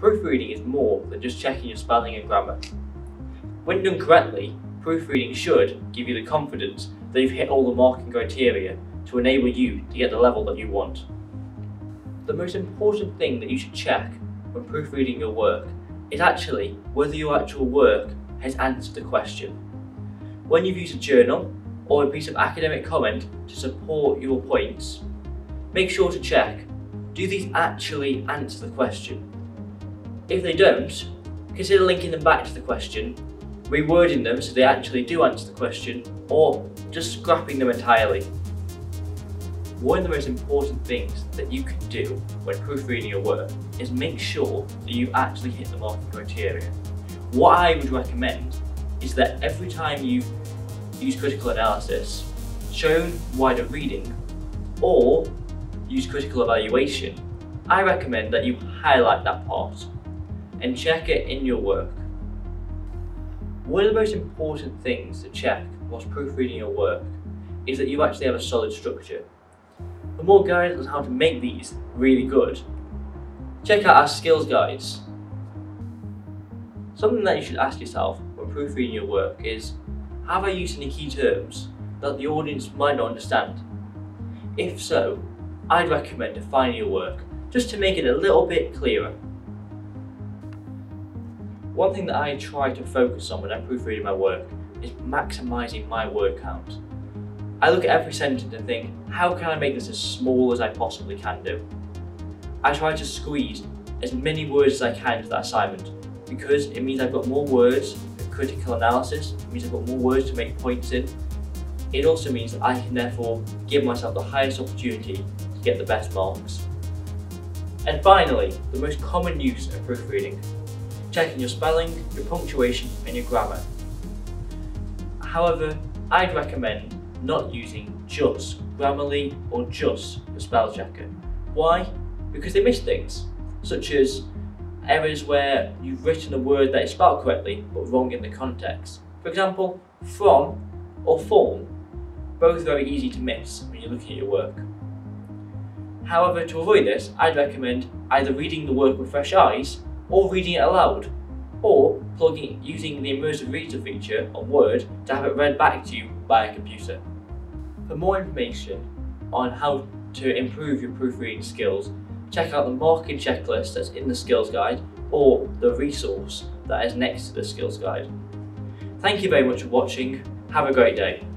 Proofreading is more than just checking your spelling and grammar. When done correctly, proofreading should give you the confidence that you've hit all the marking criteria to enable you to get the level that you want. The most important thing that you should check when proofreading your work is actually whether your actual work has answered the question. When you've used a journal or a piece of academic comment to support your points, make sure to check, do these actually answer the question? If they don't, consider linking them back to the question, rewording them so they actually do answer the question, or just scrapping them entirely. One of the most important things that you can do when proofreading your work is make sure that you actually hit the marking criteria. What I would recommend is that every time you use critical analysis, shown wider reading, or use critical evaluation, I recommend that you highlight that part and check it in your work. One of the most important things to check whilst proofreading your work is that you actually have a solid structure. For more guidance on how to make these really good, check out our skills guides. Something that you should ask yourself when proofreading your work is, have I used any key terms that the audience might not understand? If so, I'd recommend defining your work just to make it a little bit clearer. One thing that I try to focus on when I'm proofreading my work is maximising my word count. I look at every sentence and think, how can I make this as small as I possibly can do? I try to squeeze as many words as I can into that assignment, because it means I've got more words for critical analysis, it means I've got more words to make points in. It also means that I can therefore give myself the highest opportunity to get the best marks. And finally, the most common use of proofreading, checking your spelling, your punctuation and your grammar. However, I'd recommend not using just Grammarly or just the spell checker. Why? Because they miss things, such as errors where you've written a word that is spelled correctly but wrong in the context. For example, from or form, both very easy to miss when you're looking at your work. However, to avoid this, I'd recommend either reading the work with fresh eyes or reading it aloud, or using the Immersive Reader feature on Word to have it read back to you by a computer. For more information on how to improve your proofreading skills, check out the marking checklist that's in the skills guide or the resource that is next to the skills guide. Thank you very much for watching. Have a great day.